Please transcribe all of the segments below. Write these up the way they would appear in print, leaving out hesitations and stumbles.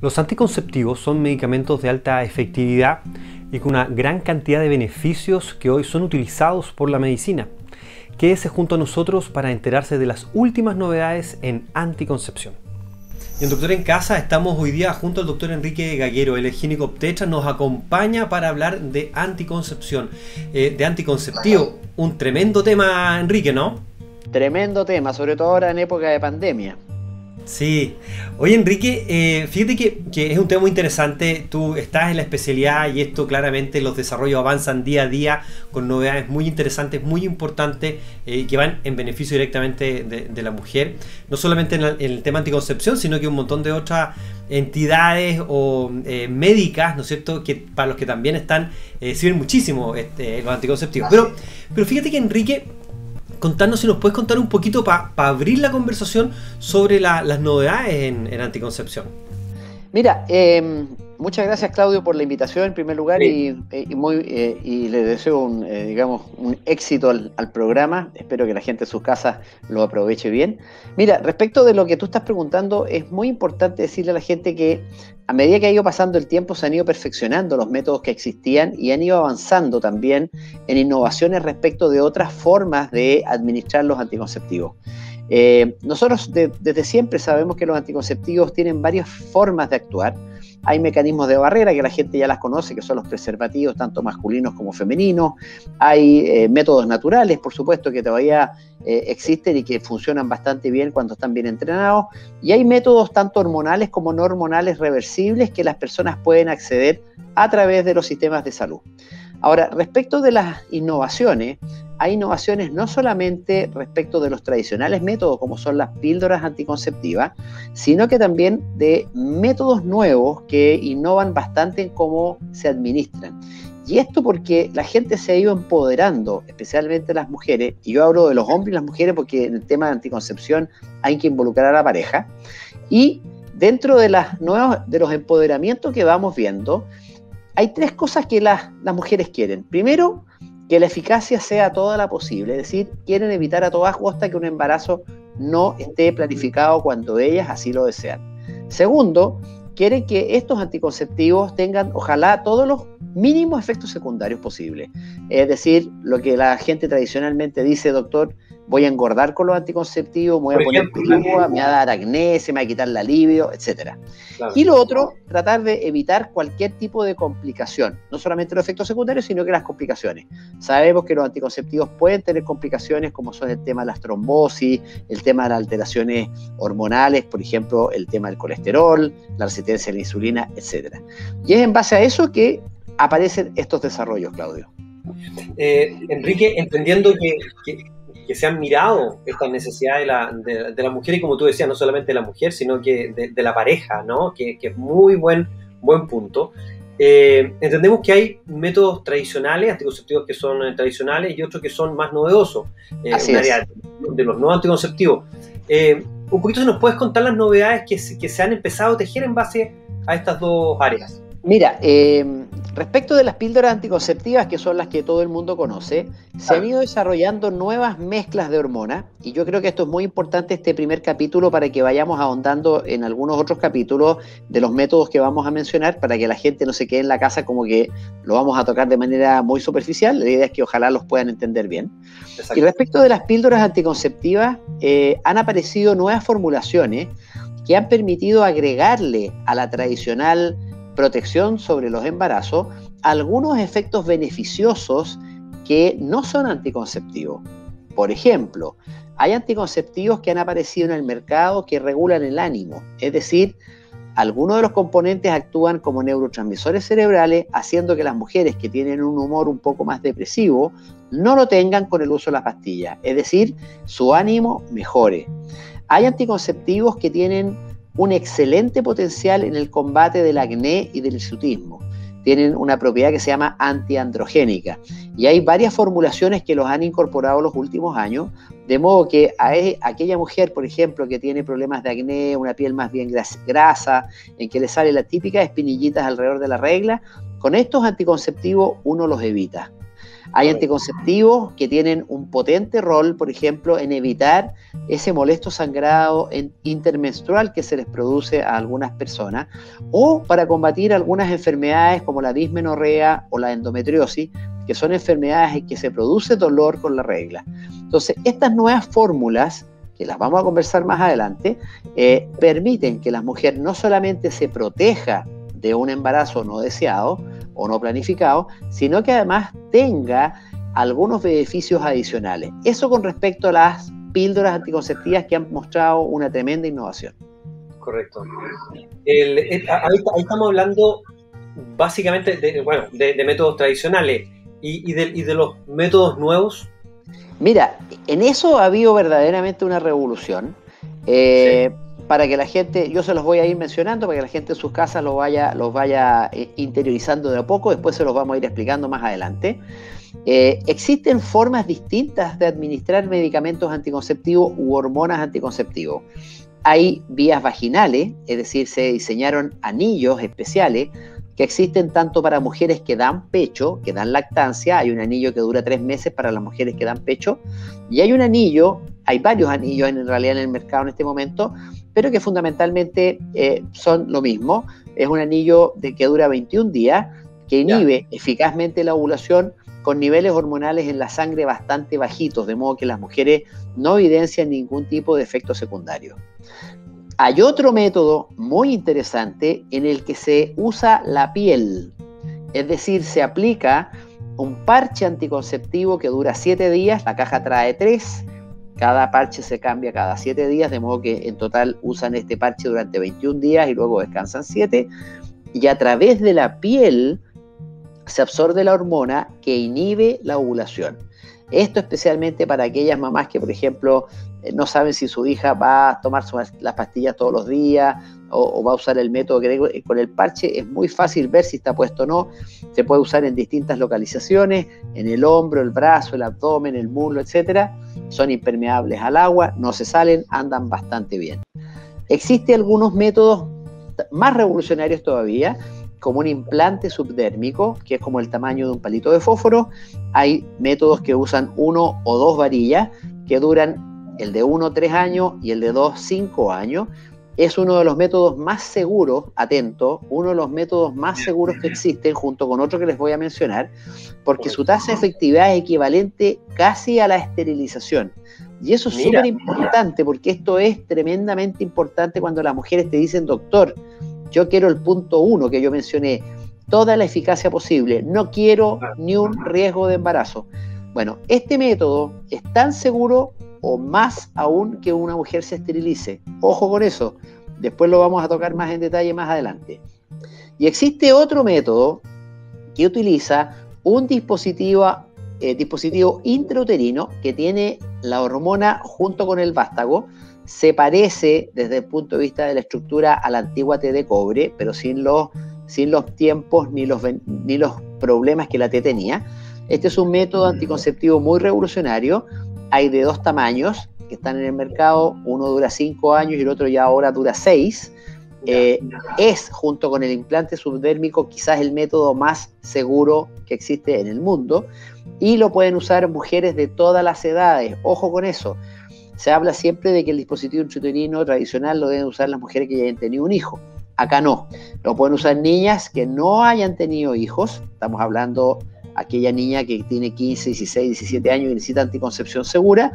Los anticonceptivos son medicamentos de alta efectividad y con una gran cantidad de beneficios que hoy son utilizados por la medicina. Quédese junto a nosotros para enterarse de las últimas novedades en anticoncepción. Y en Doctor en Casa estamos hoy día junto al doctor Enrique Gallero, el ginecólogo obstetra, nos acompaña para hablar de anticoncepción, de anticonceptivo. Un tremendo tema, Enrique, ¿no? Tremendo tema, sobre todo ahora en época de pandemia. Sí. Oye, Enrique, fíjate que es un tema muy interesante. Tú estás en la especialidad y esto claramente los desarrollos avanzan día a día con novedades muy interesantes, muy importantes, que van en beneficio directamente de la mujer. No solamente en el tema anticoncepción, sino que un montón de otras entidades o médicas, ¿no es cierto?, que para los que también están, sirven muchísimo los anticonceptivos. Pero fíjate que, Enrique, contarnos si nos puedes contar un poquito para abrir la conversación sobre las novedades en anticoncepción. Mira, muchas gracias, Claudio, por la invitación en primer lugar. Sí. Y le deseo un éxito al programa. Espero que la gente en sus casas lo aproveche bien. Mira, respecto de lo que tú estás preguntando, es muy importante decirle a la gente que a medida que ha ido pasando el tiempo se han ido perfeccionando los métodos que existían y han ido avanzando también en innovaciones respecto de otras formas de administrar los anticonceptivos. Nosotros desde siempre sabemos que los anticonceptivos tienen varias formas de actuar. Hay mecanismos de barrera que la gente ya las conoce, que son los preservativos, tanto masculinos como femeninos. Hay métodos naturales, por supuesto, que todavía existen y que funcionan bastante bien cuando están bien entrenados. Y hay métodos tanto hormonales como no hormonales reversibles que las personas pueden acceder a través de los sistemas de salud. Ahora, respecto de las innovaciones, hay innovaciones no solamente respecto de los tradicionales métodos como son las píldoras anticonceptivas, sino que también de métodos nuevos que innovan bastante en cómo se administran. Y esto porque la gente se ha ido empoderando, especialmente las mujeres, y yo hablo de los hombres y las mujeres porque en el tema de anticoncepción hay que involucrar a la pareja, y dentro de los empoderamientos que vamos viendo, hay tres cosas que las mujeres quieren. Primero, que la eficacia sea toda la posible, es decir, quieren evitar a toda costa que un embarazo no esté planificado cuando ellas así lo desean. Segundo, quieren que estos anticonceptivos tengan, ojalá, todos los mínimos efectos secundarios posibles. Es decir, lo que la gente tradicionalmente dice, doctor, voy a engordar con los anticonceptivos, me voy a poner peluda, me va a dar acné, se me va a quitar la libido, etc. Claro. Y lo otro, tratar de evitar cualquier tipo de complicación, no solamente los efectos secundarios, sino que las complicaciones. Sabemos que los anticonceptivos pueden tener complicaciones como son el tema de las trombosis, el tema de las alteraciones hormonales, por ejemplo, el tema del colesterol, la resistencia a la insulina, etc. Y es en base a eso que aparecen estos desarrollos, Claudio. Enrique, entendiendo que se han mirado estas necesidades de la mujer y, como tú decías, no solamente de la mujer, sino que de la pareja, ¿no? Que es muy buen punto. Entendemos que hay métodos tradicionales, anticonceptivos que son tradicionales y otros que son más novedosos. Así es. De los nuevos anticonceptivos. Un poquito, si nos puedes contar las novedades que se han empezado a tejer en base a estas dos áreas. Mira, respecto de las píldoras anticonceptivas, que son las que todo el mundo conoce, se han ido desarrollando nuevas mezclas de hormonas, y yo creo que esto es muy importante, este primer capítulo, para que vayamos ahondando en algunos otros capítulos de los métodos que vamos a mencionar, para que la gente no se quede en la casa como que lo vamos a tocar de manera muy superficial. La idea es que ojalá los puedan entender bien. Y respecto de las píldoras anticonceptivas, han aparecido nuevas formulaciones que han permitido agregarle a la tradicional protección sobre los embarazos algunos efectos beneficiosos que no son anticonceptivos. Por ejemplo, hay anticonceptivos que han aparecido en el mercado que regulan el ánimo, es decir, algunos de los componentes actúan como neurotransmisores cerebrales, haciendo que las mujeres que tienen un humor un poco más depresivo no lo tengan con el uso de las pastillas, es decir, su ánimo mejore. Hay anticonceptivos que tienen un excelente potencial en el combate del acné y del hirsutismo. Tienen una propiedad que se llama antiandrogénica. Y hay varias formulaciones que los han incorporado los últimos años, de modo que a aquella mujer, por ejemplo, que tiene problemas de acné, una piel más bien grasa, en que le sale las típicas espinillitas alrededor de la regla, con estos anticonceptivos uno los evita. Hay anticonceptivos que tienen un potente rol, por ejemplo, en evitar ese molesto sangrado intermenstrual que se les produce a algunas personas, o para combatir algunas enfermedades como la dismenorrea o la endometriosis, que son enfermedades en que se produce dolor con la regla. Entonces, estas nuevas fórmulas, que las vamos a conversar más adelante, permiten que la mujer no solamente se proteja de un embarazo no deseado o no planificado, sino que además tenga algunos beneficios adicionales. Eso con respecto a las píldoras anticonceptivas, que han mostrado una tremenda innovación. Correcto. Ahí estamos hablando básicamente de métodos tradicionales y de los métodos nuevos. Mira, en eso ha habido verdaderamente una revolución. Para que la gente, yo se los voy a ir mencionando, para que la gente en sus casas los vaya interiorizando de a poco, después se los vamos a ir explicando más adelante. Existen formas distintas de administrar medicamentos anticonceptivos u hormonas anticonceptivos. Hay vías vaginales, es decir, se diseñaron anillos especiales que existen tanto para mujeres que dan pecho, que dan lactancia. Hay un anillo que dura 3 meses para las mujeres que dan pecho, y hay un anillo, hay varios anillos en realidad en el mercado en este momento, pero que fundamentalmente son lo mismo. Es un anillo que dura 21 días, que inhibe eficazmente la ovulación con niveles hormonales en la sangre bastante bajitos, de modo que las mujeres no evidencian ningún tipo de efecto secundario. Hay otro método muy interesante en el que se usa la piel, es decir, se aplica un parche anticonceptivo que dura 7 días, la caja trae 3, cada parche se cambia cada 7 días, de modo que en total usan este parche durante 21 días y luego descansan 7, y a través de la piel se absorbe la hormona que inhibe la ovulación. Esto especialmente para aquellas mamás que, por ejemplo, no saben si su hija va a tomar las pastillas todos los días o va a usar el método que con el parche. Es muy fácil ver si está puesto o no. Se puede usar en distintas localizaciones, en el hombro, el brazo, el abdomen, el muslo, etc. Son impermeables al agua, no se salen, andan bastante bien. Existen algunos métodos más revolucionarios todavía, como un implante subdérmico, que es como el tamaño de un palito de fósforo. Hay métodos que usan 1 o 2 varillas, que duran el de 1, 3 años, y el de 2, 5 años. Es uno de los métodos más seguros, atento, uno de los métodos más seguros que existen, junto con otro que les voy a mencionar, porque su tasa de efectividad es equivalente casi a la esterilización. Y eso es súper importante, porque esto es tremendamente importante cuando las mujeres te dicen: doctor, yo quiero el punto 1 que yo mencioné, toda la eficacia posible, no quiero ni un riesgo de embarazo. Bueno, este método es tan seguro o más aún que una mujer se esterilice. Ojo con eso, después lo vamos a tocar más en detalle más adelante. Y existe otro método que utiliza un dispositivo intrauterino que tiene la hormona junto con el vástago. Se parece desde el punto de vista de la estructura a la antigua T de cobre, pero sin los tiempos ni los problemas que la T tenía. Este es un método anticonceptivo muy revolucionario. Hay de 2 tamaños que están en el mercado. Uno dura 5 años y el otro ya ahora dura 6. Es, junto con el implante subdérmico, quizás el método más seguro que existe en el mundo. Y lo pueden usar mujeres de todas las edades. Ojo con eso. Se habla siempre de que el dispositivo intrauterino tradicional lo deben usar las mujeres que ya hayan tenido un hijo. Acá no. Lo pueden usar niñas que no hayan tenido hijos. Estamos hablando de aquella niña que tiene 15, 16, 17 años y necesita anticoncepción segura.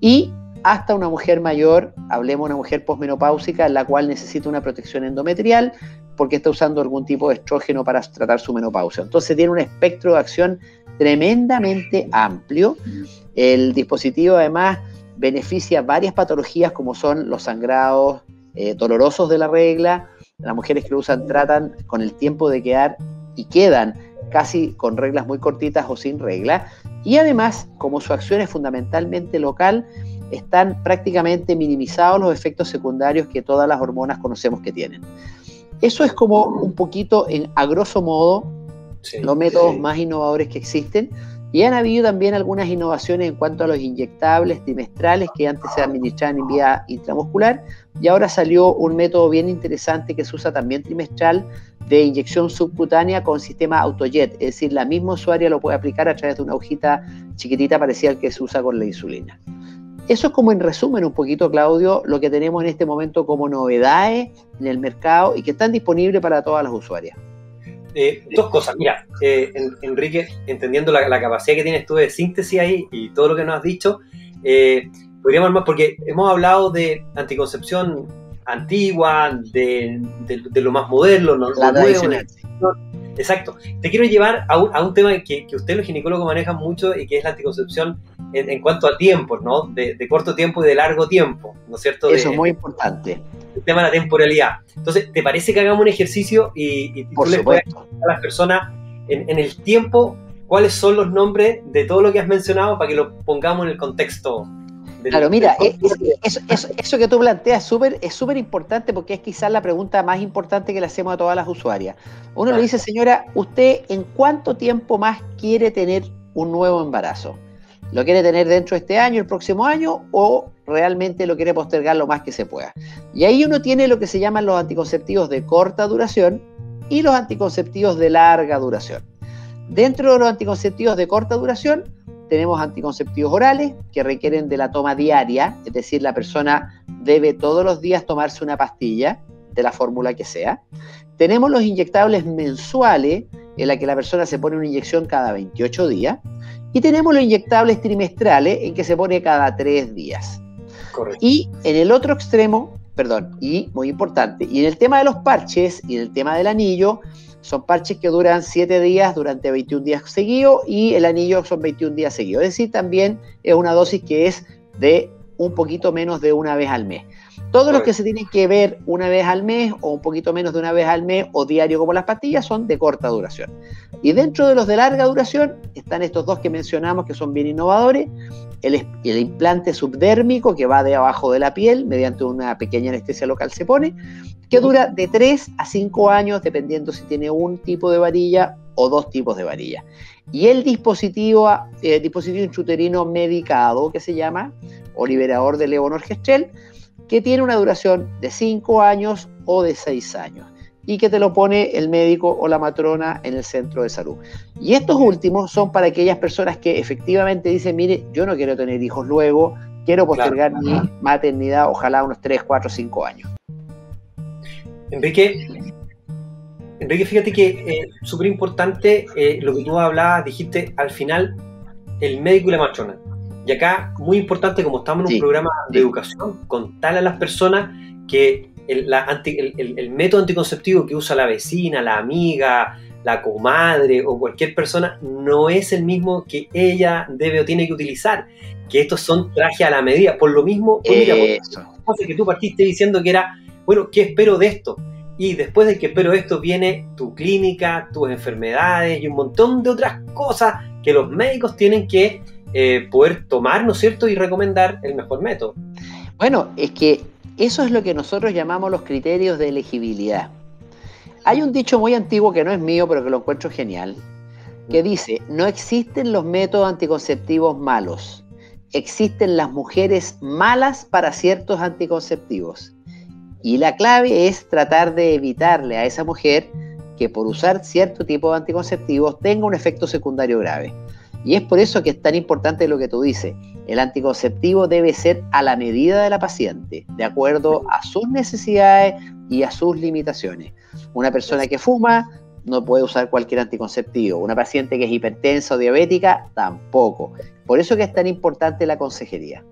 Y hasta una mujer mayor, hablemos de una mujer posmenopáusica, la cual necesita una protección endometrial porque está usando algún tipo de estrógeno para tratar su menopausia. Entonces tiene un espectro de acción tremendamente amplio. El dispositivo además beneficia varias patologías, como son los sangrados dolorosos de la regla. Las mujeres que lo usan tratan con el tiempo de quedar y quedan casi con reglas muy cortitas o sin regla. Y además, como su acción es fundamentalmente local, están prácticamente minimizados los efectos secundarios que todas las hormonas conocemos que tienen. Eso es como un poquito, a grosso modo, los métodos más innovadores que existen. Y han habido también algunas innovaciones en cuanto a los inyectables trimestrales que antes se administraban en vía intramuscular, y ahora salió un método bien interesante que se usa también trimestral de inyección subcutánea con sistema AutoJet, es decir, la misma usuaria lo puede aplicar a través de una hojita chiquitita parecida al que se usa con la insulina. Eso es como en resumen un poquito, Claudio, lo que tenemos en este momento como novedades en el mercado y que están disponibles para todas las usuarias. Dos cosas, mira, Enrique, entendiendo la capacidad que tienes tú de síntesis ahí y todo lo que nos has dicho, podríamos hablar más, porque hemos hablado de anticoncepción antigua, de lo más moderno, ¿no? La tradicional. Exacto. Te quiero llevar a un tema que ustedes los ginecólogos manejan mucho y que es la anticoncepción en cuanto a tiempos, ¿no? De corto tiempo y de largo tiempo, ¿no es cierto? Eso es muy importante. El tema de la temporalidad. Entonces, ¿te parece que hagamos un ejercicio y tú le puedas explicar a las personas en el tiempo cuáles son los nombres de todo lo que has mencionado para que lo pongamos en el contexto? Claro, mira, eso que tú planteas es súper importante, porque es quizás la pregunta más importante que le hacemos a todas las usuarias. Uno le dice, señora, ¿usted en cuánto tiempo más quiere tener un nuevo embarazo? ¿Lo quiere tener dentro de este año, el próximo año, o realmente lo quiere postergar lo más que se pueda? Y ahí uno tiene lo que se llaman los anticonceptivos de corta duración y los anticonceptivos de larga duración. Dentro de los anticonceptivos de corta duración, tenemos anticonceptivos orales que requieren de la toma diaria, es decir, la persona debe todos los días tomarse una pastilla de la fórmula que sea. Tenemos los inyectables mensuales, en la que la persona se pone una inyección cada 28 días. Y tenemos los inyectables trimestrales, en que se pone cada 3 días. Correcto. Y en el otro extremo, muy importante, y en el tema de los parches y en el tema del anillo, son parches que duran 7 días durante 21 días seguidos, y el anillo son 21 días seguidos. Es decir, también es una dosis que es de un poquito menos de una vez al mes. Todos los que se tienen que ver una vez al mes o un poquito menos de una vez al mes o diario como las pastillas son de corta duración. Y dentro de los de larga duración están estos dos que mencionamos que son bien innovadores. El implante subdérmico que va de abajo de la piel mediante una pequeña anestesia local se pone, que dura de 3 a 5 años dependiendo si tiene un tipo de varilla o 2 tipos de varilla. Y el dispositivo intrauterino medicado que se llama o liberador de levonorgestrel, que tiene una duración de 5 años o de 6 años y que te lo pone el médico o la matrona en el centro de salud. Y estos últimos son para aquellas personas que efectivamente dicen, mire, yo no quiero tener hijos luego, quiero postergar mi maternidad, ojalá unos 3, 4, 5 años. Enrique, fíjate que súper importante lo que tú hablabas, dijiste al final el médico y la matrona. Y acá, muy importante, como estamos en un programa de educación, contarle a las personas que el método anticonceptivo que usa la vecina, la amiga, la comadre o cualquier persona no es el mismo que ella debe o tiene que utilizar, que estos son trajes a la medida. Por lo mismo, cosa que tú partiste diciendo que era, bueno, ¿qué espero de esto? Y después de que espero esto viene tu clínica, tus enfermedades y un montón de otras cosas que los médicos tienen que poder tomar, ¿no es cierto?, y recomendar el mejor método. Bueno, es que eso es lo que nosotros llamamos los criterios de elegibilidad. Hay un dicho muy antiguo que no es mío, pero que lo encuentro genial, que dice, no existen los métodos anticonceptivos malos, existen las mujeres malas para ciertos anticonceptivos. Y la clave es tratar de evitarle a esa mujer que por usar cierto tipo de anticonceptivos tenga un efecto secundario grave. Y es por eso que es tan importante lo que tú dices. El anticonceptivo debe ser a la medida de la paciente, de acuerdo a sus necesidades y a sus limitaciones. Una persona que fuma no puede usar cualquier anticonceptivo. Una paciente que es hipertensa o diabética, tampoco. Por eso que es tan importante la consejería.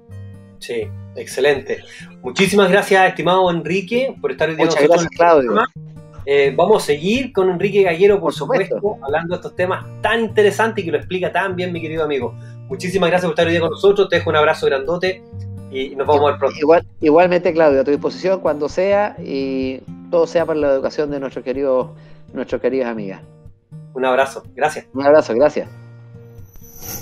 Sí, excelente. Muchísimas gracias, estimado Enrique, por estar hoy día con nosotros. Muchas gracias, Claudio. Vamos a seguir con Enrique Gallero, por supuesto, hablando de estos temas tan interesantes y que lo explica tan bien, mi querido amigo. Muchísimas gracias por estar hoy día con nosotros. Te dejo un abrazo grandote y nos vamos a ver pronto. Igualmente, Claudio, a tu disposición cuando sea y todo sea para la educación de nuestros queridos amigas. Un abrazo, gracias. Un abrazo, gracias.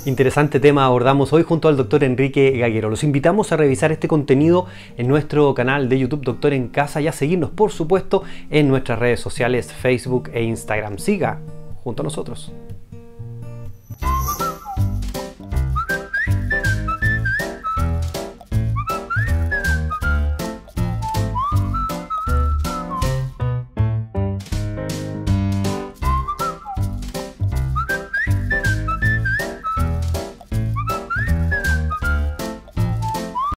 Interesante tema abordamos hoy junto al doctor Enrique Gallero. Los invitamos a revisar este contenido en nuestro canal de YouTube Doctor en Casa y a seguirnos, por supuesto, en nuestras redes sociales Facebook e Instagram. Siga junto a nosotros.